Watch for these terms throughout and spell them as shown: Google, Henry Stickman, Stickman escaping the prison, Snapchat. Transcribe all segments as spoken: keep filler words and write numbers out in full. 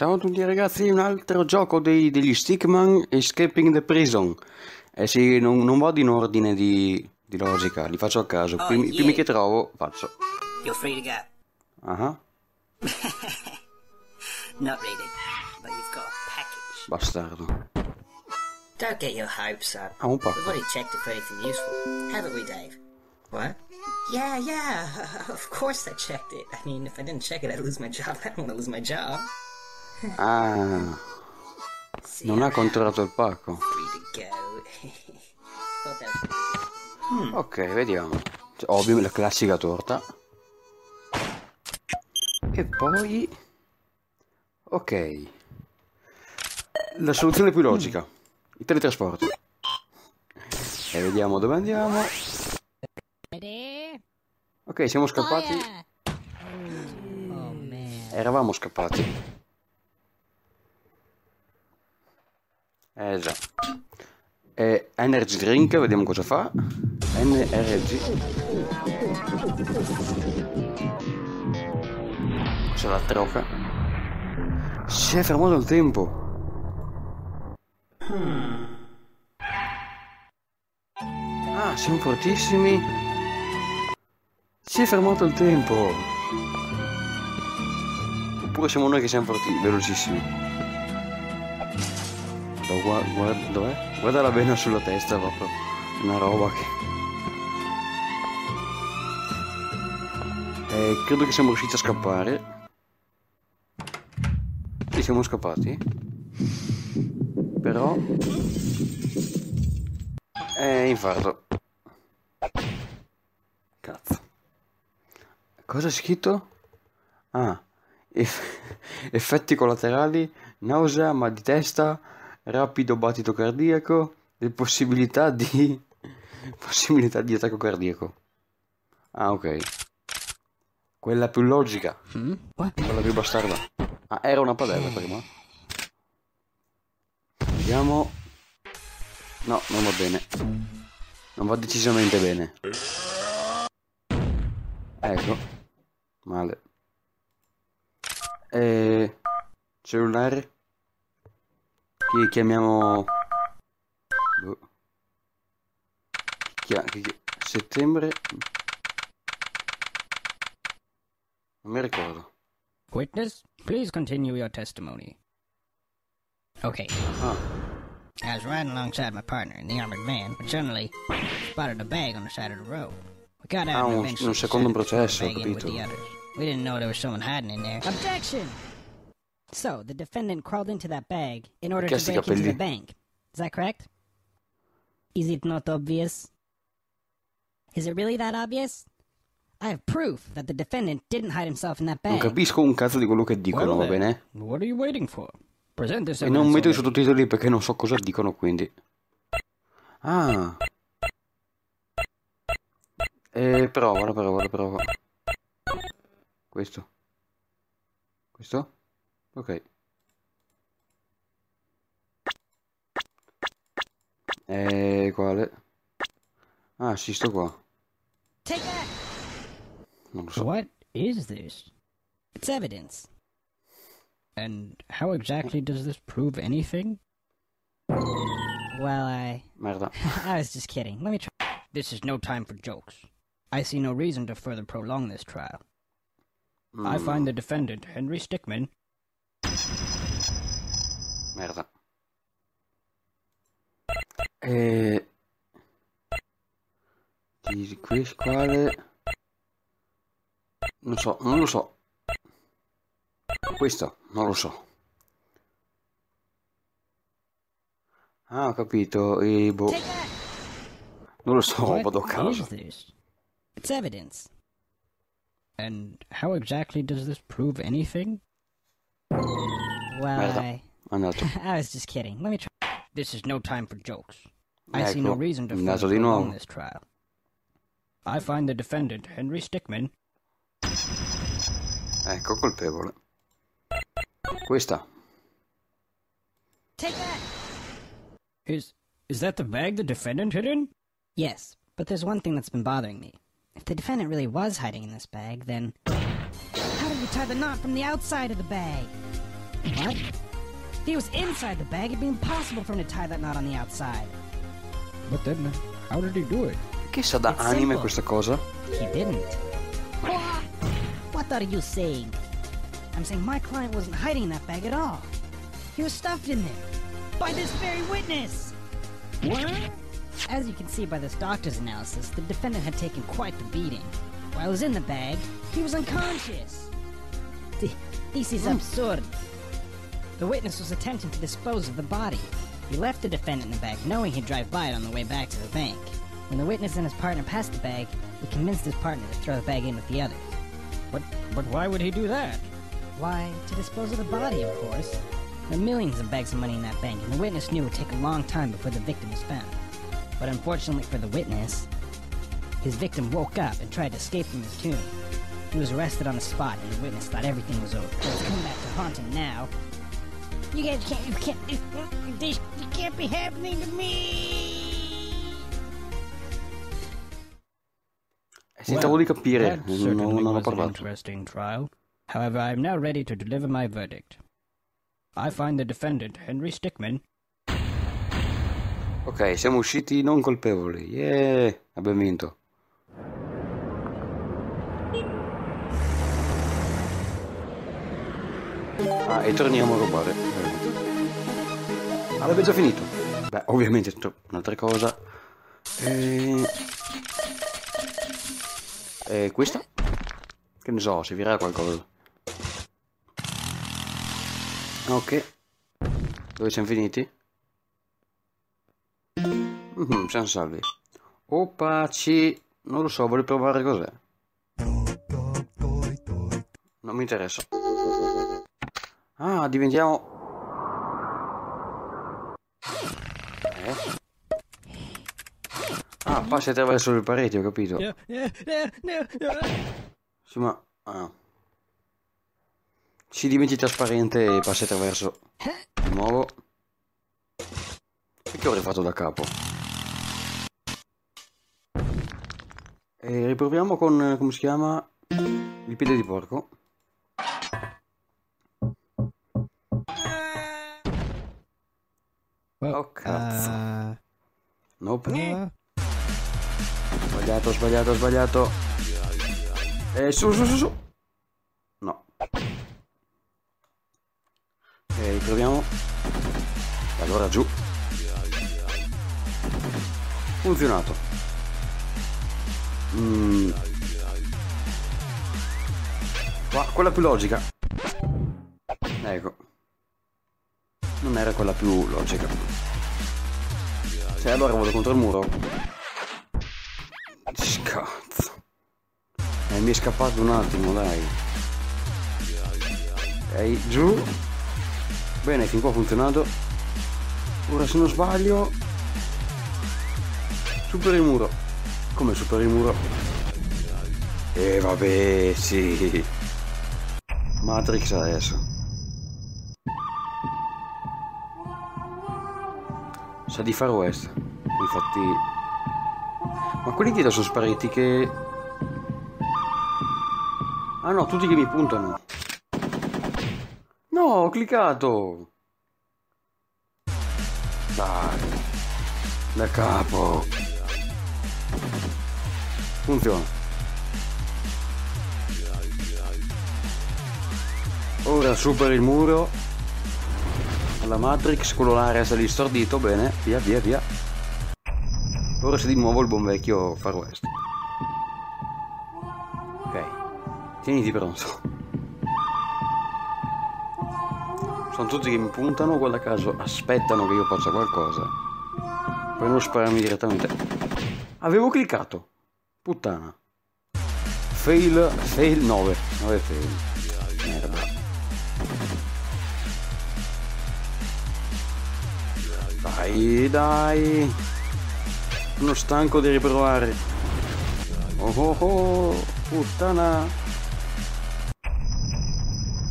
Ciao a tutti ragazzi, un altro gioco dei, degli Stickman escaping the prison. Eh sì, non, non vado in ordine di, di logica, li faccio a caso. I primi, oh, yeah. primi che trovo faccio. You're free to go. Uh-huh. Not really, but you've got a package. Bastardo. Don't get your hopes up. Ah, un pacco. We've already checked it for anything useful, haven't we, Dave? What? Yeah, yeah, of course I checked it. I mean, if I didn't check it, I'd lose my job. I don't want to lose my job. Ah, non ha controllato il pacco. Hmm. Ok, vediamo. Ovvio, la classica torta. E poi... ok. La soluzione più logica. I teletrasporti. E vediamo dove andiamo. Ok, siamo scappati. Eravamo scappati. Eh già. E energy drink, vediamo cosa fa. N R G. Cos'è la troca? Si è fermato il tempo. Ah, siamo fortissimi. Si è fermato il tempo. Oppure siamo noi che siamo fortissimi, velocissimi. Guarda, guarda, dov'è? Guarda la vena sulla testa, proprio una roba che... Eh, credo che siamo riusciti a scappare. Sì, siamo scappati. Però... Eh, infarto. Cazzo. Cosa è scritto? Ah. Eff- effetti collaterali, nausea, mal di testa... rapido battito cardiaco e possibilità di possibilità di attacco cardiaco. Ah, ok, quella più logica. Mm? Quella più bastarda. Ah, era una padella prima. Vediamo. No, non va bene, non va decisamente bene. Ecco, male. E... cellulare. Chi chiamiamo... Chia... settembre... non mi ricordo. Witness, please continue your testimony. Okay. Ah. I was riding alongside my partner in the armored van, but suddenly spotted a bag on the side of the road. We got out ah, un, and un secondo processo, ho capito. We didn't know there was someone hiding in there. Objection! So, the defendant crawled into that bag in order to break into the bank. Is that correct? Is it not obvious? Is it really that obvious? I have proof that the defendant didn't hide himself in that bag. Non capisco un cazzo di quello che dicono, va bene? What are you waiting for? Present this evidence. E non metto i sottotitoli perché non so cosa dicono, quindi. Ah. Eh, prova, prova, prova. Questo. Questo? Ok. E quale? Ah, sì, sto qua. Non lo so. What is this? It's evidence. And how exactly does this prove anything? Well, I... Merda. I was just kidding. Let me try. This is no time for jokes. I see no reason to further prolong this trial. Mm. I find the defendant, Henry Stickman... Merda. E... di qui quale? Non so, non lo so. Questo, non lo so. Ah, ho capito, e boh. Non lo so, vado a caso. It's evidence. And how exactly does this prove anything? Well, I... andato. I was just kidding. Let me try. This is no time for jokes. I ecco, see no reason to prolong this trial. I find the defendant, Henry Stickman. Ecco, colpevole. Questa. Take that. Is is that the bag the defendant hid in? Yes, but there's one thing that's been bothering me. If the defendant really was hiding in this bag, then how did you tie the knot from the outside of the bag? What? If he was inside the bag, it'd be impossible for him to tie that knot on the outside. But then, how did he do it? Che sa da anime questa cosa? He didn't. What are you saying? I'm saying my client wasn't hiding in that bag at all. He was stuffed in there. By this very witness! What? As you can see by this doctor's analysis, the defendant had taken quite the beating. While he was in the bag, he was unconscious. Th this is absurd. The witness was attempting to dispose of the body. He left the defendant in the bag, knowing he'd drive by it on the way back to the bank. When the witness and his partner passed the bag, he convinced his partner to throw the bag in with the other. But, but why would he do that? Why, to dispose of the body, of course. There are millions of bags of money in that bank, and the witness knew it would take a long time before the victim was found. But unfortunately for the witness, his victim woke up and tried to escape from his tomb. He was arrested on the spot, and the witness thought everything was over. He's come back to haunt him now. You guys can't, you can't, this, this, this can't be happening to me! Well, that certainly was an interesting trial. However, I am now ready to deliver my verdict. I find the defendant, Henry Stickman. Ok, siamo usciti non colpevoli. Yeah, abbiamo vinto. Ah, e torniamo a rubare. Ah, l'abbiamo già finito. Beh, ovviamente un'altra cosa. E... e questa? Che ne so, servirà a qualcosa. Ok. Dove siamo finiti? Mm-hmm, siamo salvi. Opaci. Non lo so, voglio provare cos'è. Non mi interessa. Ah, diventiamo... Eh? Ah, passi attraverso le pareti, ho capito. Sì, ma... Ah. Si diventi trasparente e passi attraverso. Di nuovo. Perché ho rifatto da capo? E riproviamo con... come si chiama? Il piede di porco. Oh cazzo. Uh... Nope. Uh... Sbagliato, sbagliato, sbagliato. E su, su, su, su. No. E riproviamo. Allora giù. Funzionato. Mm. Qua, quella più logica. Ecco. Non era quella più logica. Se allora vado contro il muro. Cazzo. Eh, mi è scappato un attimo, dai. Ok, giù. Bene, fin qua ha funzionato. Ora se non sbaglio... superi il muro. Come superi il muro? E eh, vabbè, sì. Matrix adesso. Sa di Far West. Infatti... ma quelli dietro sono spariti che... ah no, tutti che mi puntano. No, ho cliccato. Dai. Da capo. Funziona. Ora supera il muro. Alla Matrix, quello là resta lì stordito. Bene, via via via. Ora c'è di nuovo il buon vecchio Far West. Ok, tieniti pronto. Sono tutti che mi puntano, guarda caso aspettano che io faccia qualcosa. Poi non spararmi direttamente. Avevo cliccato. Puttana. Fail. Fail nove. nove fail. Merda. Dai, dai. Sono stanco di riprovare. Oh oh oh. Puttana.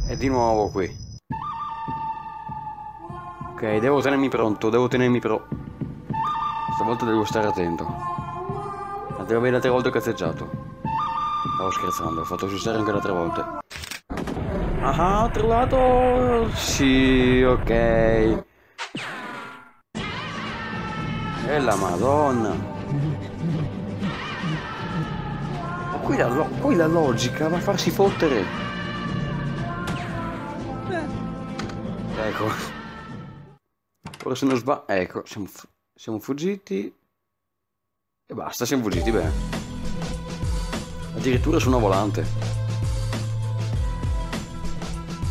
E di nuovo qui. Ok, devo tenermi pronto. Devo tenermi pronto. Stavolta devo stare attento. La devo avere altre volte ho cazzeggiato. Stavo scherzando, ho fatto sussare anche le altre volte. Ah, ho trovato... Sì, ok. E la madonna. Poi la, poi la logica va a farsi fottere. Ecco. Ora se non sbaglio... Ecco, siamo, fu siamo fuggiti. E basta, siamo fuggiti bene. Addirittura su una volante.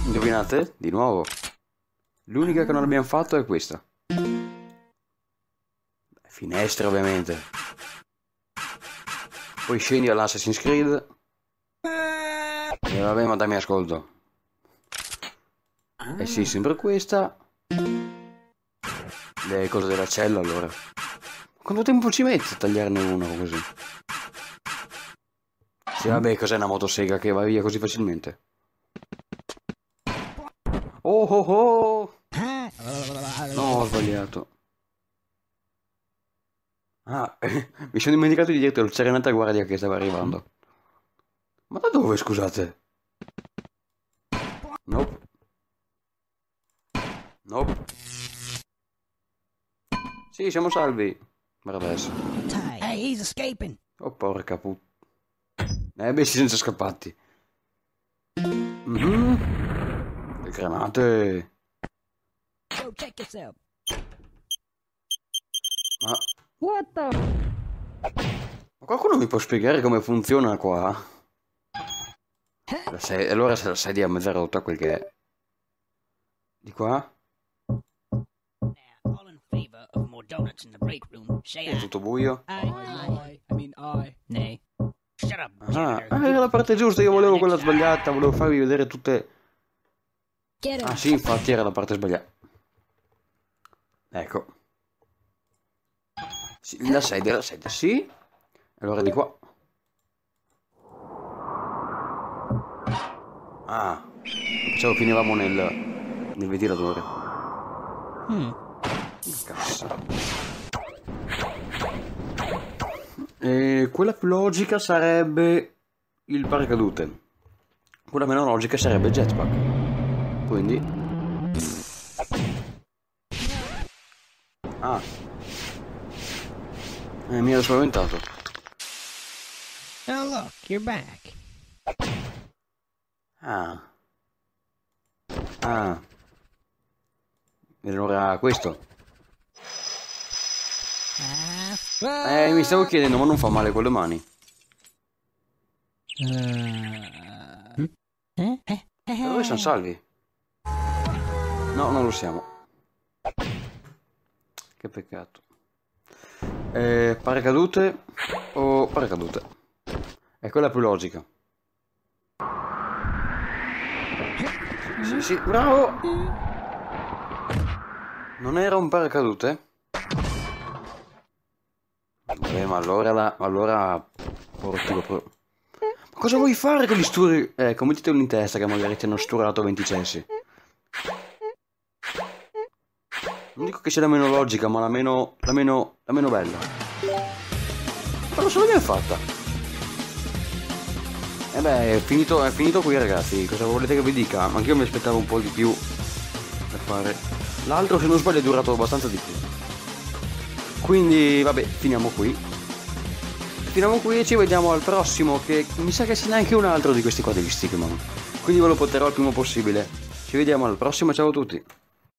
Indovinate? Di nuovo. L'unica che non abbiamo fatto è questa. Finestra, ovviamente. Poi scendi all'Assassin's Creed. E vabbè, ma dammi ascolto. E sì, sembra questa. Le cose della cella, allora. Quanto tempo ci metti a tagliarne uno così? Sì, vabbè, cos'è una motosega che va via così facilmente? Oh oh oh! No, ho sbagliato. Ah, mi sono dimenticato di dirtelo, c'era un'altra guardia che stava arrivando. Ma da dove, scusate? Nope. Nope. Sì, siamo salvi. Guarda adesso. Hey, he's escaping. Oh, porca put... Eh, beh, si sono scappati. Mm-hmm. Granate. So check yourself. Ma... What the... Ma qualcuno mi può spiegare come funziona qua? La sei... Allora se la sedia a mezza rotta quel che è. Di qua? È tutto buio? I, I, I mean, ah, era la parte giusta, io volevo quella sbagliata, volevo farvi vedere tutte... Ah sì, infatti era la parte sbagliata. Ecco. Sì, la sedia, la sedia, sì. Allora di qua. Ah. Pensavo finivamo nel... nel ventilatore. Mm. Cazzo. E quella più logica sarebbe... il paracadute. Quella meno logica sarebbe il jetpack. Quindi ah eh, mi ero spaventato. Oh look, you're back. Ah ah allora questo eh mi stavo chiedendo, ma non fa male con le mani? Uh... eh? eh? Ma noi siamo salvi. No, non lo siamo. Che peccato. Eh, paracadute o paracadute? È quella più logica. Sì, sì, bravo! Non era un paracadute? Vabbè, ma allora la... allora... Portalo pro... Ma cosa vuoi fare con gli sturi? Ecco, mettitelo in testa che magari ti hanno sturato venti censi. Non dico che sia la meno logica, ma la meno... la meno... la meno bella. Però se l'abbiamo fatta. E beh, è finito, è finito qui ragazzi. Cosa volete che vi dica? Ma anch'io mi aspettavo un po' di più per fare... L'altro, se non sbaglio, è durato abbastanza di più. Quindi, vabbè, finiamo qui. Finiamo qui e ci vediamo al prossimo, che mi sa che sia neanche un altro di questi qua degli Stickman. Quindi ve lo porterò il prima possibile. Ci vediamo al prossimo, ciao a tutti.